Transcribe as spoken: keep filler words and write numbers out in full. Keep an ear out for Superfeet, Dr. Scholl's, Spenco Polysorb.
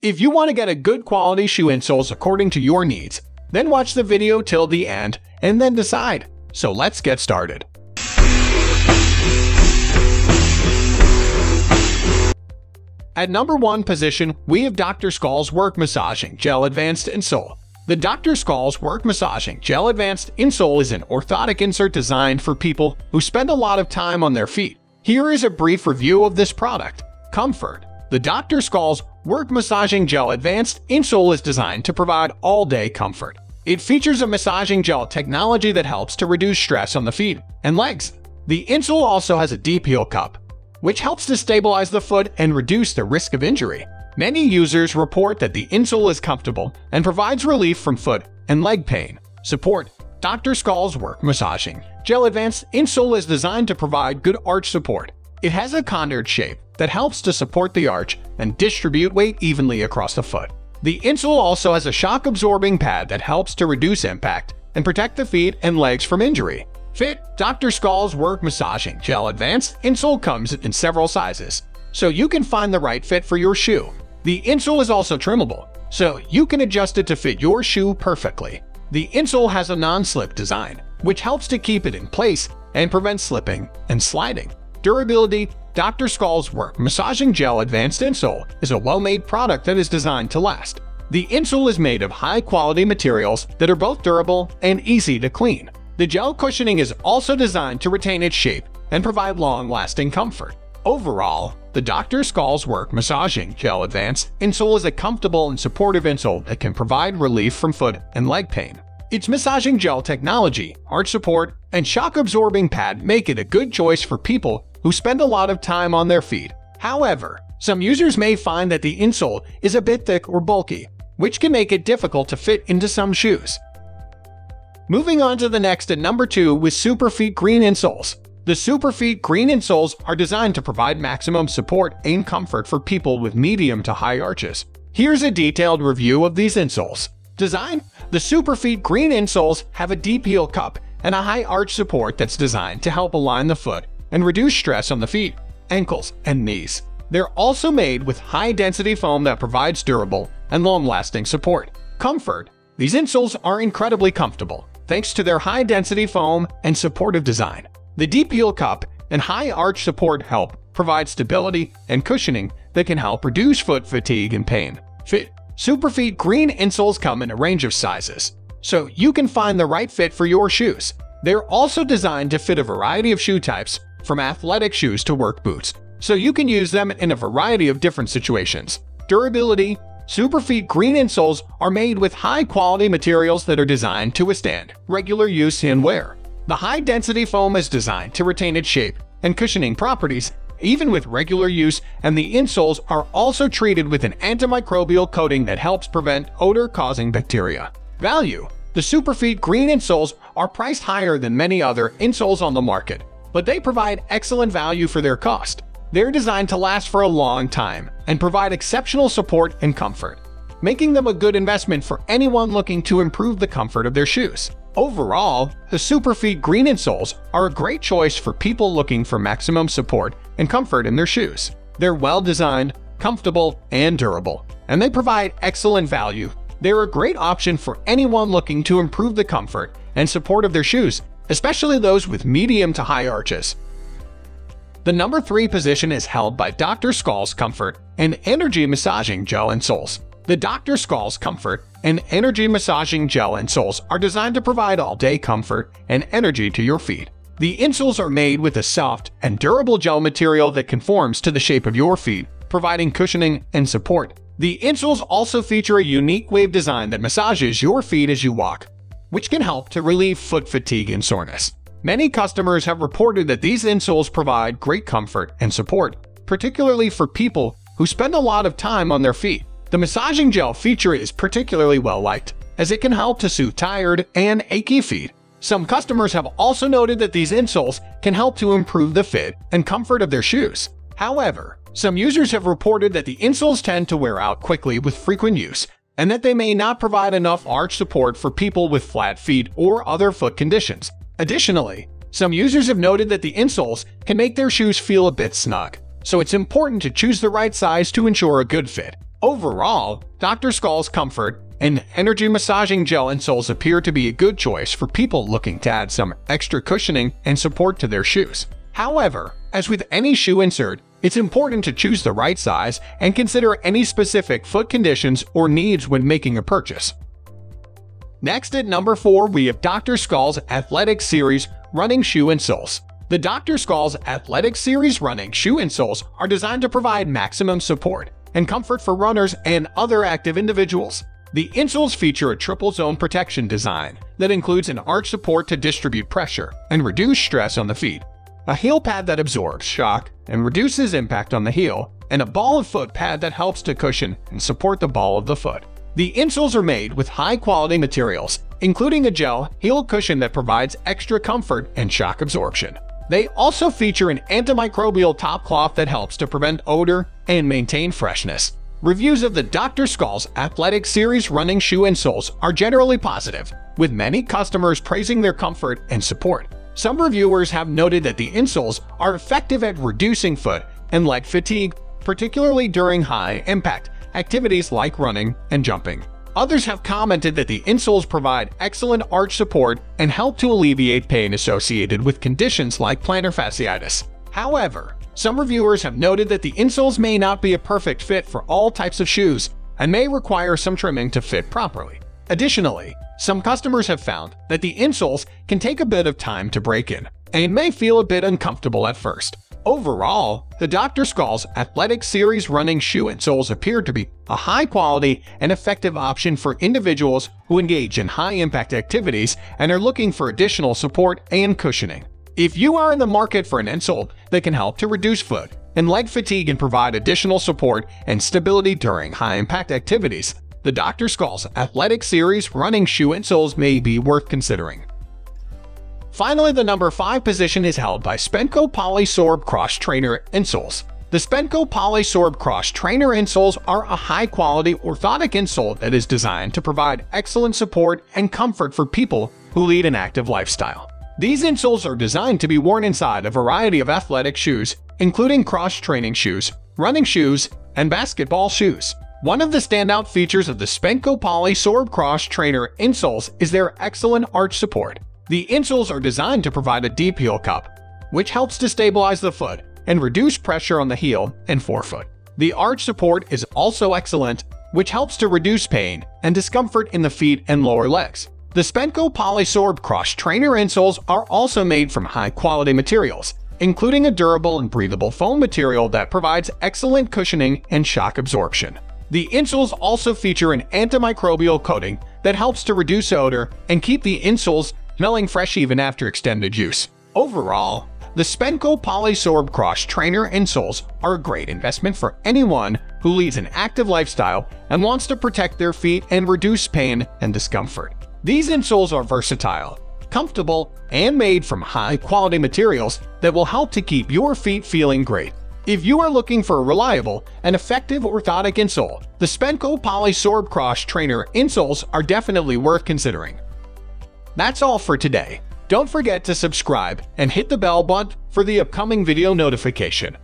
If you want to get a good quality shoe insoles according to your needs, then watch the video till the end and then decide. So let's get started. At number one position, we have Doctor Scholl's Work Massaging Gel Advanced Insole. The Doctor Scholl's Work Massaging Gel Advanced Insole is an orthotic insert designed for people who spend a lot of time on their feet. Here is a brief review of this product. Comfort. The Doctor Scholl's Work Massaging Gel Advanced Insole is designed to provide all-day comfort. It features a massaging gel technology that helps to reduce stress on the feet and legs. The insole also has a deep heel cup, which helps to stabilize the foot and reduce the risk of injury. Many users report that the insole is comfortable and provides relief from foot and leg pain. Support. Doctor Scholl's Work Massaging Gel Advanced Insole is designed to provide good arch support. It has a convex shape that helps to support the arch and distribute weight evenly across the foot. The insole also has a shock-absorbing pad that helps to reduce impact and protect the feet and legs from injury. Fit. Doctor Scholl's Work Massaging Gel Advanced Insole comes in several sizes, so you can find the right fit for your shoe. The insole is also trimmable, so you can adjust it to fit your shoe perfectly. The insole has a non-slip design, which helps to keep it in place and prevent slipping and sliding. Durability. Doctor Scholl's Work Massaging Gel Advanced Insole is a well-made product that is designed to last. The insole is made of high-quality materials that are both durable and easy to clean. The gel cushioning is also designed to retain its shape and provide long-lasting comfort. Overall, the Doctor Scholl's Work Massaging Gel Advanced Insole is a comfortable and supportive insole that can provide relief from foot and leg pain. Its massaging gel technology, arch support, and shock-absorbing pad make it a good choice for people who spend a lot of time on their feet. However, some users may find that the insole is a bit thick or bulky, which can make it difficult to fit into some shoes. Moving on to the next at number two with Superfeet Green Insoles. The Superfeet Green Insoles are designed to provide maximum support and comfort for people with medium to high arches. Here's a detailed review of these insoles. Design. The Superfeet Green Insoles have a deep heel cup and a high arch support that's designed to help align the foot and reduce stress on the feet, ankles, and knees. They're also made with high-density foam that provides durable and long-lasting support. Comfort. These insoles are incredibly comfortable, thanks to their high-density foam and supportive design. The deep heel cup and high arch support help provide stability and cushioning that can help reduce foot fatigue and pain. Fit. Superfeet Green Insoles come in a range of sizes, so you can find the right fit for your shoes. They're also designed to fit a variety of shoe types, from athletic shoes to work boots, so you can use them in a variety of different situations. Durability. Superfeet Green Insoles are made with high-quality materials that are designed to withstand regular use and wear. The high-density foam is designed to retain its shape and cushioning properties even with regular use, and the insoles are also treated with an antimicrobial coating that helps prevent odor-causing bacteria. Value. The Superfeet Green Insoles are priced higher than many other insoles on the market, but they provide excellent value for their cost. They're designed to last for a long time and provide exceptional support and comfort, making them a good investment for anyone looking to improve the comfort of their shoes. Overall, the Superfeet Green Insoles are a great choice for people looking for maximum support and comfort in their shoes. They're well-designed, comfortable, and durable, and they provide excellent value. They're a great option for anyone looking to improve the comfort and support of their shoes, especially those with medium to high arches. The number three position is held by Doctor Scholl's Comfort and Energy Massaging Gel Insoles. The Doctor Scholl's Comfort and Energy Massaging Gel Insoles are designed to provide all-day comfort and energy to your feet. The insoles are made with a soft and durable gel material that conforms to the shape of your feet, providing cushioning and support. The insoles also feature a unique wave design that massages your feet as you walk, which can help to relieve foot fatigue and soreness. Many customers have reported that these insoles provide great comfort and support, particularly for people who spend a lot of time on their feet. The massaging gel feature is particularly well-liked, as it can help to soothe tired and achy feet. Some customers have also noted that these insoles can help to improve the fit and comfort of their shoes. However, some users have reported that the insoles tend to wear out quickly with frequent use, and that they may not provide enough arch support for people with flat feet or other foot conditions. Additionally, some users have noted that the insoles can make their shoes feel a bit snug, so it's important to choose the right size to ensure a good fit. Overall, Doctor Scholl's Comfort and Energy Massaging Gel insoles appear to be a good choice for people looking to add some extra cushioning and support to their shoes. However, as with any shoe insert, it's important to choose the right size and consider any specific foot conditions or needs when making a purchase. Next at number four, we have Doctor Scholl's Athletic Series Running Shoe Insoles. The Doctor Scholl's Athletic Series Running Shoe Insoles are designed to provide maximum support and comfort for runners and other active individuals. The insoles feature a triple zone protection design that includes an arch support to distribute pressure and reduce stress on the feet, a heel pad that absorbs shock and reduces impact on the heel, and a ball of foot pad that helps to cushion and support the ball of the foot. The insoles are made with high-quality materials, including a gel heel cushion that provides extra comfort and shock absorption. They also feature an antimicrobial top cloth that helps to prevent odor and maintain freshness. Reviews of the Doctor Scholl's Athletic Series running shoe insoles are generally positive, with many customers praising their comfort and support. Some reviewers have noted that the insoles are effective at reducing foot and leg fatigue, particularly during high-impact activities like running and jumping. Others have commented that the insoles provide excellent arch support and help to alleviate pain associated with conditions like plantar fasciitis. However, some reviewers have noted that the insoles may not be a perfect fit for all types of shoes and may require some trimming to fit properly. Additionally, some customers have found that the insoles can take a bit of time to break in and may feel a bit uncomfortable at first. Overall, the Doctor Scholl's Athletic Series running shoe insoles appear to be a high-quality and effective option for individuals who engage in high-impact activities and are looking for additional support and cushioning. If you are in the market for an insole that can help to reduce foot and leg fatigue and provide additional support and stability during high-impact activities, the Doctor Scholl's Athletic Series running shoe insoles may be worth considering. Finally, the number five position is held by Spenco Polysorb Cross Trainer Insoles. The Spenco Polysorb Cross Trainer Insoles are a high-quality orthotic insole that is designed to provide excellent support and comfort for people who lead an active lifestyle. These insoles are designed to be worn inside a variety of athletic shoes, including cross-training shoes, running shoes, and basketball shoes. One of the standout features of the Spenco Polysorb Cross Trainer Insoles is their excellent arch support. The insoles are designed to provide a deep heel cup, which helps to stabilize the foot and reduce pressure on the heel and forefoot. The arch support is also excellent, which helps to reduce pain and discomfort in the feet and lower legs. The Spenco Polysorb Cross Trainer insoles are also made from high-quality materials, including a durable and breathable foam material that provides excellent cushioning and shock absorption. The insoles also feature an antimicrobial coating that helps to reduce odor and keep the insoles smelling fresh even after extended use. Overall, the Spenco Polysorb Cross Trainer insoles are a great investment for anyone who leads an active lifestyle and wants to protect their feet and reduce pain and discomfort. These insoles are versatile, comfortable, and made from high-quality materials that will help to keep your feet feeling great. If you are looking for a reliable and effective orthotic insole, the Spenco Polysorb Cross Trainer insoles are definitely worth considering. That's all for today. Don't forget to subscribe and hit the bell button for the upcoming video notification.